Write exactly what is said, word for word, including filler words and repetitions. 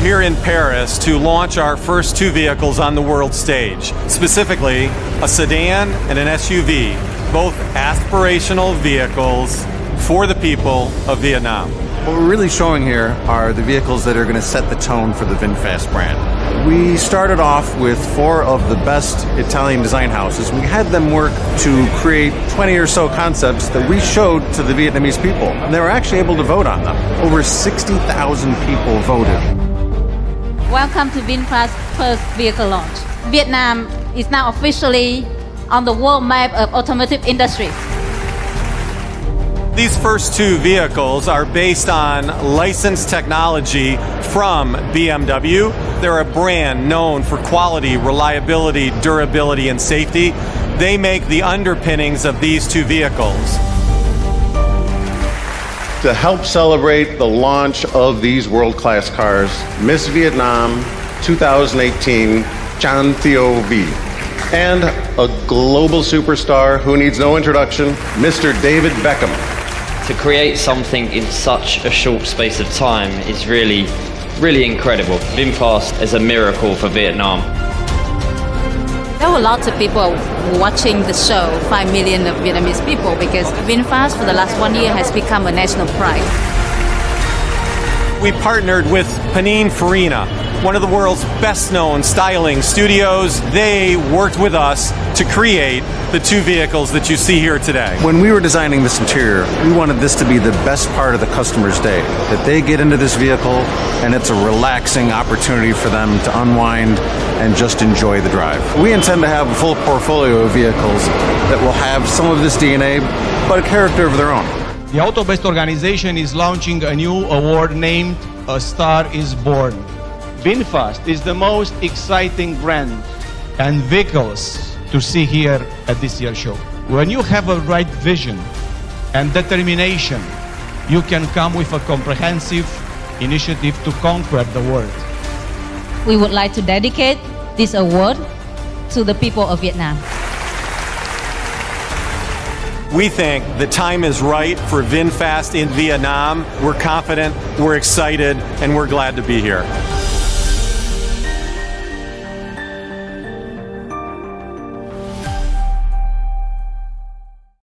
we're here in Paris to launch our first two vehicles on the world stage, specifically a sedan and an S U V, both aspirational vehicles for the people of Vietnam. What we're really showing here are the vehicles that are going to set the tone for the VinFast brand. We started off with four of the best Italian design houses. We had them work to create twenty or so concepts that we showed to the Vietnamese people. And they were actually able to vote on them. Over sixty thousand people voted. Welcome to VinFast's first vehicle launch. Vietnam is now officially on the world map of automotive industries. These first two vehicles are based on licensed technology from B M W. They're a brand known for quality, reliability, durability, and safety. They make the underpinnings of these two vehicles. To help celebrate the launch of these world-class cars, Miss Vietnam two thousand eighteen, Chan Thio B, and a global superstar who needs no introduction, Mister David Beckham. To create something in such a short space of time is really, really incredible. VinFast is a miracle for Vietnam. There were lots of people watching the show, five million of Vietnamese people, because VinFast for the last one year has become a national pride. We partnered with Pininfarina, one of the world's best-known styling studios. They worked with us to create the two vehicles that you see here today. When we were designing this interior, we wanted this to be the best part of the customer's day, that they get into this vehicle and it's a relaxing opportunity for them to unwind and just enjoy the drive. We intend to have a full portfolio of vehicles that will have some of this D N A, but a character of their own. The Auto-Best organization is launching a new award named A Star is Born. VinFast is the most exciting brand and vehicles to see here at this year's show. When you have a right vision and determination, you can come with a comprehensive initiative to conquer the world. We would like to dedicate this award to the people of Vietnam. We think the time is right for VinFast in Vietnam. We're confident, we're excited, and we're glad to be here.